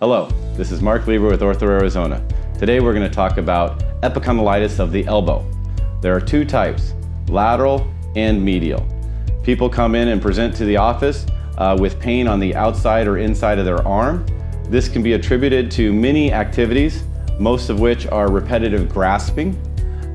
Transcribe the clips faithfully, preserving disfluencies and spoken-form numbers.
Hello, this is Mark Lieber with Ortho Arizona. Today we're going to talk about epicondylitis of the elbow. There are two types, lateral and medial. People come in and present to the office uh, with pain on the outside or inside of their arm. This can be attributed to many activities, most of which are repetitive grasping.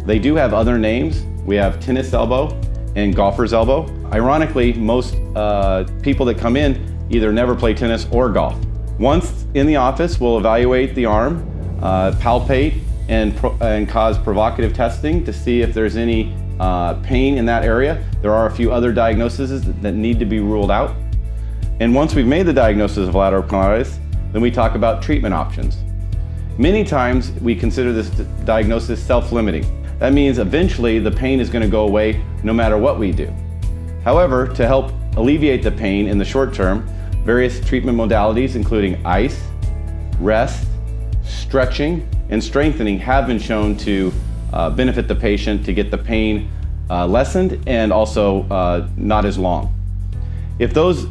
They do have other names. We have tennis elbow and golfer's elbow. Ironically, most uh, people that come in either never play tennis or golf. Once in the office, we'll evaluate the arm, uh, palpate, and, pro and cause provocative testing to see if there's any uh, pain in that area. There are a few other diagnoses that need to be ruled out. And once we've made the diagnosis of lateral epicondylitis, then we talk about treatment options. Many times, we consider this diagnosis self-limiting. That means eventually the pain is going to go away no matter what we do. However, to help alleviate the pain in the short term, various treatment modalities including ice, rest, stretching, and strengthening have been shown to uh, benefit the patient to get the pain uh, lessened and also uh, not as long. If those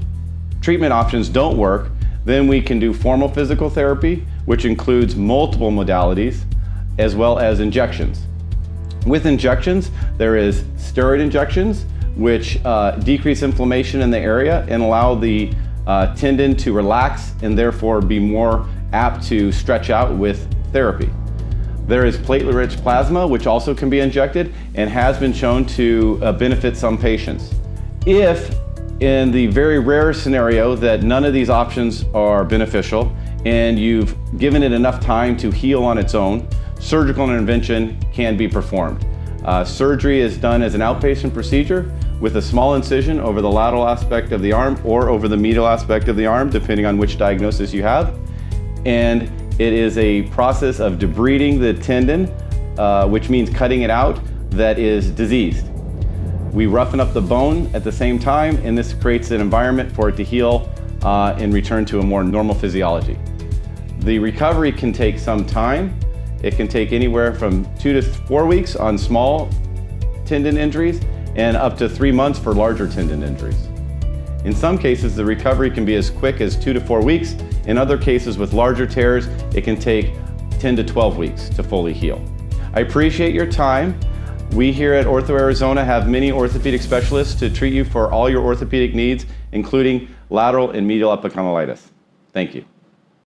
treatment options don't work, then we can do formal physical therapy, which includes multiple modalities, as well as injections. With injections, there is steroid injections, which uh, decrease inflammation in the area and allow the Uh, tendon to relax and therefore be more apt to stretch out with therapy. There is platelet-rich plasma, which also can be injected and has been shown to uh, benefit some patients. If in the very rare scenario that none of these options are beneficial and you've given it enough time to heal on its own, surgical intervention can be performed. Uh, surgery is done as an outpatient procedure with a small incision over the lateral aspect of the arm or over the medial aspect of the arm, depending on which diagnosis you have. And it is a process of debriding the tendon, uh, which means cutting it out, that is diseased. We roughen up the bone at the same time, and this creates an environment for it to heal uh, and return to a more normal physiology. The recovery can take some time. It can take anywhere from two to four weeks on small tendon injuries, and up to three months for larger tendon injuries. In some cases, the recovery can be as quick as two to four weeks. In other cases with larger tears, it can take ten to twelve weeks to fully heal. I appreciate your time. We here at Ortho Arizona have many orthopedic specialists to treat you for all your orthopedic needs, including lateral and medial epicondylitis. Thank you.